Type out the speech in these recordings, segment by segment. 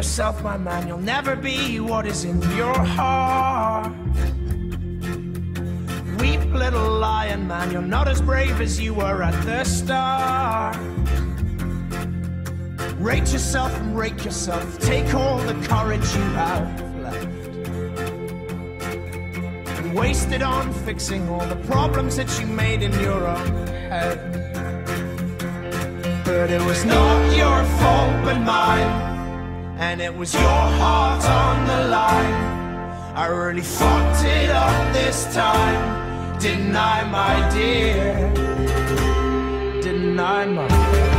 Yourself, my man, you'll never be what is in your heart. Weep, little lion man, you're not as brave as you were at the start. Rate yourself and rake yourself, take all the courage you have left, and waste it on fixing all the problems that you made in your own head. But it was not your fault but mine, and it was your heart on the line. I really fucked it up this time, didn't I, my dear? Didn't I, my dear?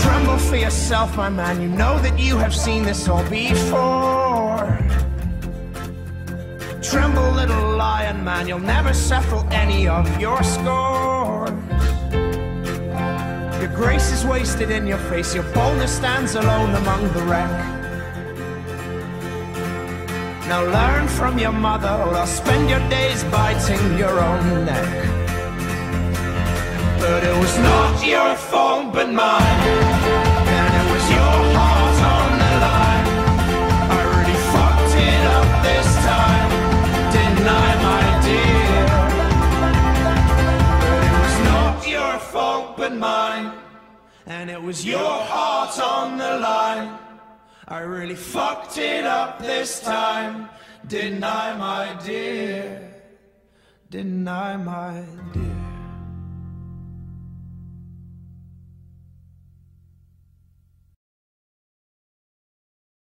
Tremble for yourself, my man, you know that you have seen this all before. Tremble, little lion man, you'll never settle any of your scores. Your grace is wasted in your face, your boldness stands alone among the wreck. Now learn from your mother, or I'll spend your days biting your own neck. But it was not your fault but mine, and it was your heart on the line. I really fucked it up this time, my dear. But it was not your fault but mine, and it was your heart on the line. I really fucked it up this time, didn't I, my dear? Didn't I, my dear?